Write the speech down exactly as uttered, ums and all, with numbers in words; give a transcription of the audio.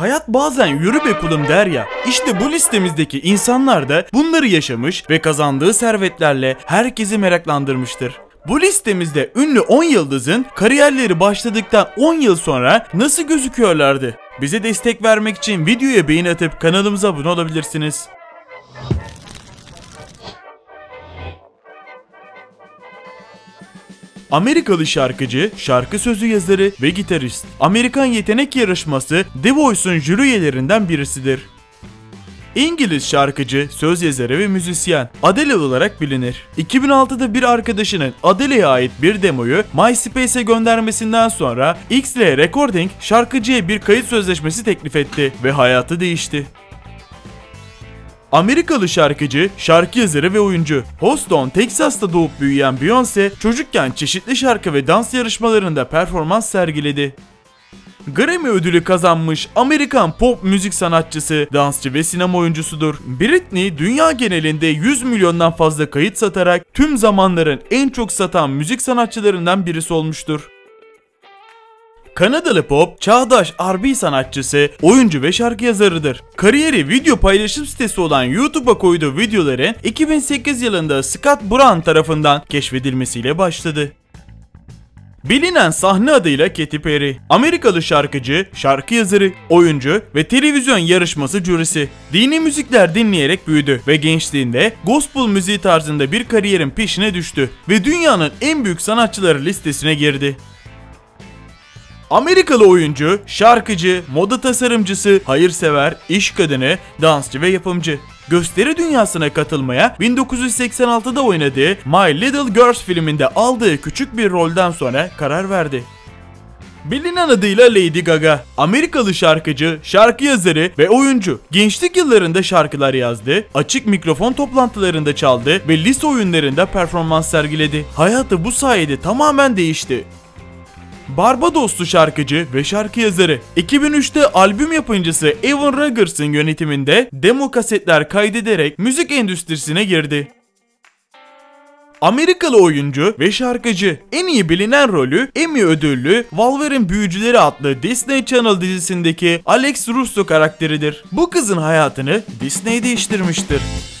Hayat bazen yürü be kulum der ya. İşte bu listemizdeki insanlar da bunları yaşamış ve kazandığı servetlerle herkesi meraklandırmıştır. Bu listemizde ünlü on yıldızın kariyerleri başladıktan on yıl sonra nasıl gözüküyorlardı? Bize destek vermek için videoya beğeni atıp kanalımıza abone olabilirsiniz. Amerikalı şarkıcı, şarkı sözü yazarı ve gitarist. Amerikan yetenek yarışması The Voice'un jüri üyelerinden birisidir. İngiliz şarkıcı, söz yazarı ve müzisyen Adele olarak bilinir. iki bin altıda bir arkadaşının Adele'ye ait bir demoyu MySpace'e göndermesinden sonra X L Recordings şarkıcıya bir kayıt sözleşmesi teklif etti ve hayatı değişti. Amerikalı şarkıcı, şarkı yazarı ve oyuncu. Houston, Texas'ta doğup büyüyen Beyoncé, çocukken çeşitli şarkı ve dans yarışmalarında performans sergiledi. Grammy ödülü kazanmış Amerikan pop müzik sanatçısı, dansçı ve sinema oyuncusudur. Britney, dünya genelinde yüz milyondan fazla kayıt satarak tüm zamanların en çok satan müzik sanatçılarından birisi olmuştur. Kanadalı pop, çağdaş R and B sanatçısı, oyuncu ve şarkı yazarıdır. Kariyeri video paylaşım sitesi olan YouTube'a koyduğu videoların iki bin sekiz yılında Scott Brown tarafından keşfedilmesiyle başladı. Bilinen sahne adıyla Katy Perry, Amerikalı şarkıcı, şarkı yazarı, oyuncu ve televizyon yarışması jürisi. Dini müzikler dinleyerek büyüdü ve gençliğinde gospel müziği tarzında bir kariyerin peşine düştü ve dünyanın en büyük sanatçıları listesine girdi. Amerikalı oyuncu, şarkıcı, moda tasarımcısı, hayırsever, iş kadını, dansçı ve yapımcı. Gösteri dünyasına katılmaya bin dokuz yüz seksen altıda oynadığı My Little Girls filminde aldığı küçük bir rolden sonra karar verdi. Bilinen adıyla Lady Gaga, Amerikalı şarkıcı, şarkı yazarı ve oyuncu. Gençlik yıllarında şarkılar yazdı, açık mikrofon toplantılarında çaldı ve lise oyunlarında performans sergiledi. Hayatı bu sayede tamamen değişti. Barbadoslu şarkıcı ve şarkı yazarı. iki bin üçte albüm yapımcısı Evan Rogers'ın yönetiminde demo kasetler kaydederek müzik endüstrisine girdi. Amerikalı oyuncu ve şarkıcı. En iyi bilinen rolü Emmy ödüllü Waverly's Büyücüleri adlı Disney Channel dizisindeki Alex Russo karakteridir. Bu kızın hayatını Disney değiştirmiştir.